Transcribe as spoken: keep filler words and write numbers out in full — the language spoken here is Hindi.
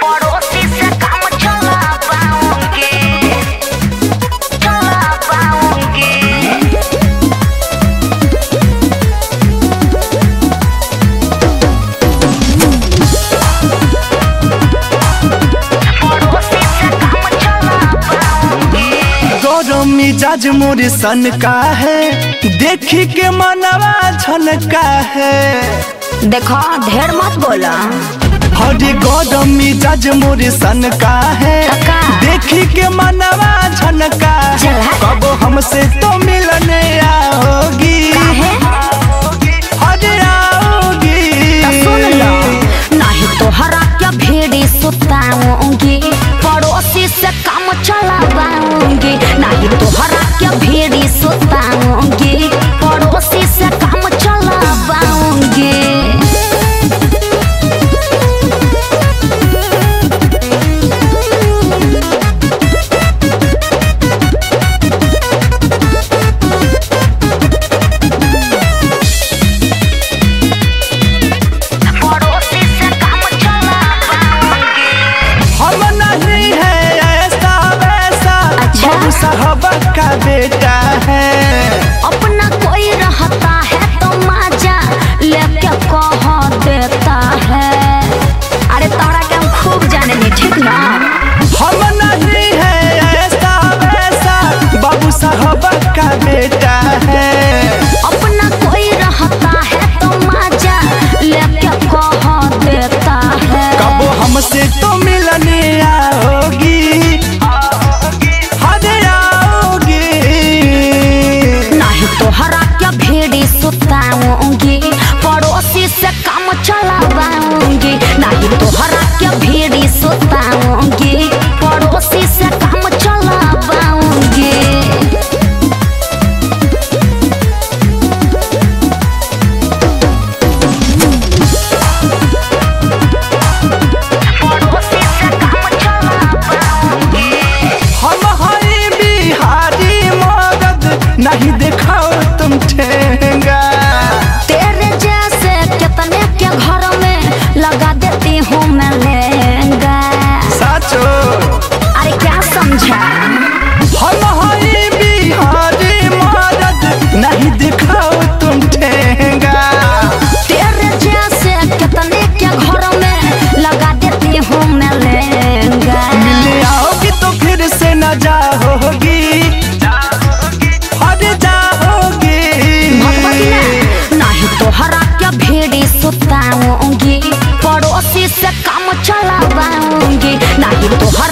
पड़ोसी से काम चलावाऊंगी चलावाऊंगी पड़ोसी से काम चलावाऊंगी। गौरव मिजाज मोर सन का है, देखी के मनवा झनका है। देखो ढेर मत बोला। हरे गौरव मिजाज मोर सन का है, देखी के मनवा झनका। कब हमसे तो मिलने आओगी? हरे आओगी तो सुन लो, नहीं तो हरा क्या भेड़ी सुताऊंगी, पड़ोसी से काम चलावाऊंगी। नहीं तो हरा क्या भेड़ी सुताऊंगी, पड़ोसी से काम चलावाऊंगी। का बेटा है, अपना कोई रहता है तो मजा लेके कह देता है। अरे तारा के हम खूब जाने नहीं, ठीक ना? हम नहीं है ऐसा वैसा, बाबू साहब का बेटा है, अपना कोई रहता है तो मजा लेके कह देता है। कब हमसे तो मिलने आओगी? सुताऊंगी, पड़ोसी से काम चलावाऊंगी। नहीं तो हरा के भेड़ी सुताऊंगी, पड़ोसी से काम चलावाऊंगी। पड़ोसी से काम चलावाऊंगी। हम हरी बिहारी मदद नहीं दिखाओ तुम ठेंगा। अरे क्या समझा? हम हरी बिहारी मदद नहीं दिखाओ तुम ठेंगा। तेरे जैसे कितने के घरों में लगा देती हूँ मैं लहंगा। मिल आओगी तो फिर से न जाओगी, हट जाओगी। नहीं तो हरा के भेड़ी सुताऊंगी, पड़ोसी से काम चलावाऊंगी। नहीं तो